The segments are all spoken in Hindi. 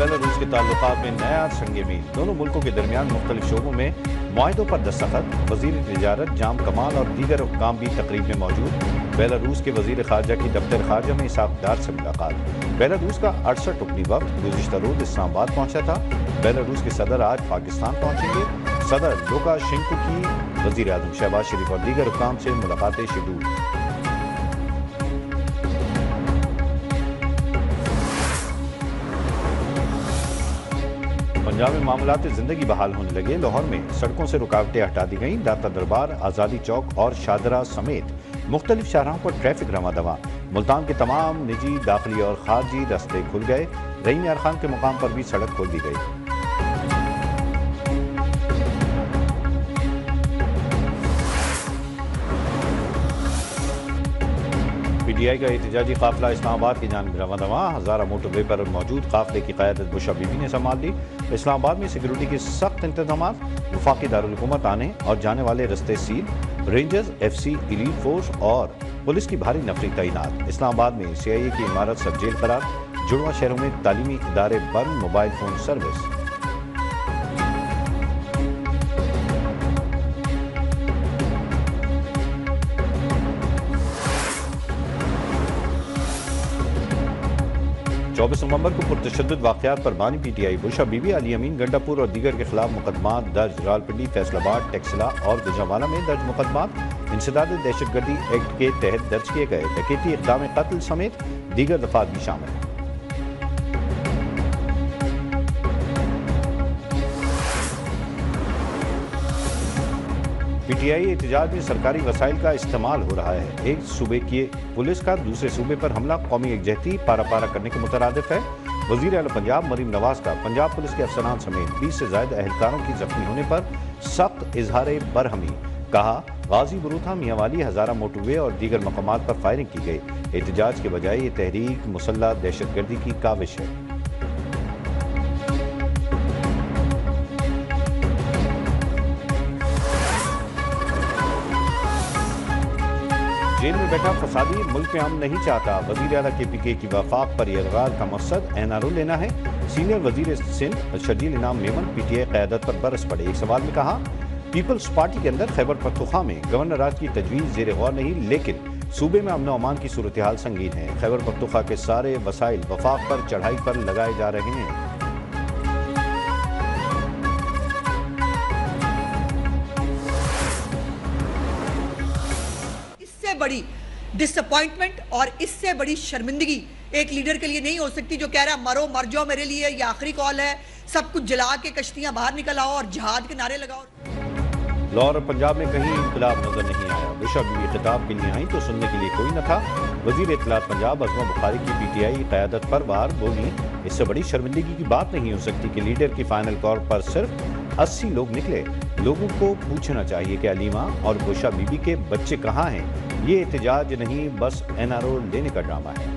बैन रूस के ताल्लुकात में नया संगेबीज, दोनों मुल्कों के दरमियान मुख्तलिफ शोबों में माहों पर दस्तखत। वजीर तजारत जाम कमाल और दीगर हुक्काम भी तकरीब में मौजूद। बेलारूस के वजीर खारजा की दफ्तर खारजा में इसहाकदार से मुलाकात। बेलारूस का 68 रुकनी वक्त गुज़िश्ता रोज़ इस्लामाबाद पहुँचा था। बेलारूस के सदर आज पाकिस्तान पहुँचेंगे। सदर लुकाशेंको की वजीर आज़म शहबाज शरीफ और दीगर हुक्काम से मुलाकातें शेड्यूल। पंजाब में मामलात जिंदगी बहाल होने लगे। लाहौर में सड़कों से रुकावटें हटा दी गईं। दाता दरबार, आज़ादी चौक और शाहदरा समेत मुख्तलिफ शाहराहों पर ट्रैफिक रवां दवा। मुल्तान के तमाम निजी, दाखिली और खारजी रास्ते खुल गए। रहीम यार खान के मुकाम पर भी सड़क खोल दी गई। पीटीआई का एहतजाजी काफिला इस्लामाबाद की जानब रवां दवा। हज़ारा मोटरवे पर मौजूद काफिले की क़यादत बुशरा बीबी ने संभाल ली। इस्लामाबाद में सिक्योरिटी के सख्त इंतजाम। वफाकी दारुल हुकूमत आने और जाने वाले रस्ते सील। रेंजर्स, FC, एलीट फोर्स और पुलिस की भारी नफरी तैनात। इस्लामाबाद में CIA की इमारत सब जेल करार। जुड़वा शहरों में तालीमी इदारे बंद, मोबाइल फ़ोन सर्विस। चौबीस नवंबर को पुरतशद्दुद वाक़यात पर बानी PTI, बुशरा बीबी, अली अमीन गंडापुर और दीगर के खिलाफ मुकदमा दर्ज। रावलपिंडी, फैसलाबाद, टैक्सला और गुजरावाला में दर्ज मुकदमा इंसदाद दहशतगर्दी एक्ट के तहत दर्ज किए गए। डकैती, इक़दाम कत्ल समेत दीगर दफात भी शामिल हैं। PTI एहतजाज में सरकारी वसाइल का इस्तेमाल हो रहा है। एक सूबे की पुलिस का दूसरे सूबे पर हमला कौमी यकजहती पारा करने के मुतरादिफ है। वज़ीर आला पंजाब मरीम नवाज का पंजाब पुलिस के अफसरान समेत 20 से ज़ायद एहलकारों की जख्मी होने पर सख्त इजहार बरहमी। कहा, गाजी बरूथा, मियांवाली, हज़ारा मोटरवे और दीगर मकामात पर फायरिंग की गई। एहतजाज के बजाय ये तहरीक मुसल्लह दहशतगर्दी की काविश है। जेल में बैठा फसादी मुल्क में अमन नहीं चाहता। वज़ीर आला KPK की वफाक पर इलगार का मकसद NRO लेना है। सीनियर वज़ीर सिंध शजील इनाम मेमन PTI क़यादत पर बरस पड़े। एक सवाल में कहा, पीपल्स पार्टी के अंदर खैबर पख्तूनख्वा में गवर्नर राज की तजवीज़ ज़ेर गौर नहीं, लेकिन सूबे में अमन अमान की सूरत हाल संगीन है। खैबर पख्तूनख्वा के सारे वसाइल वफाक पर चढ़ाई पर लगाए जा रहे हैं। बड़ी डिसअपॉइंटमेंट और इससे बड़ी शर्मिंदगी एक लीडर के लिए नहीं हो सकती, जो कह रहा है मरो मर जाओ, मेरे लिए ये आखिरी कॉल है, सब कुछ जला के कश्तियां बाहर निकल आओ और जहाद के नारे लगाओ। लाहौर और पंजाब में कहीं इंकलाब नजर नहीं आया। बुशरा बीबी खिताब के लिए आई तो सुनने के लिए कोई न था। वजीर इत्तलात पंजाब अज़मा बुखारी की PTI क़यादत पर बाहर बोली, इससे बड़ी शर्मिंदगी की बात नहीं हो सकती कि लीडर की फाइनल कॉल पर सिर्फ 80 लोग निकले। लोगों को पूछना चाहिए कि अलीमा और बुशरा बीबी के बच्चे कहाँ हैं। ये एहतजाज नहीं, बस NRO लेने का ड्रामा है।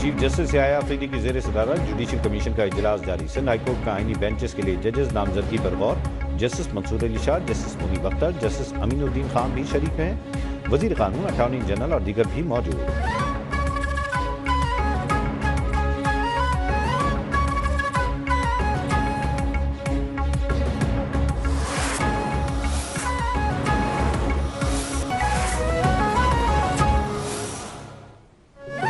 चीफ जस्टिस याह्या अफरीदी की ज़ेर सदारत जुडिशल कमीशन का इजलास जारी। सिंध हाईकोर्ट का आइनी बेंचेस के लिए जजेस नामजदगी पर गौर। Justice Mansoor Ali Shah, justice Munib Akhtar, justice Aminuddin Khan भी शरीक हैं। वजीर कानून, अटॉर्नी जनरल और दीगर भी मौजूद।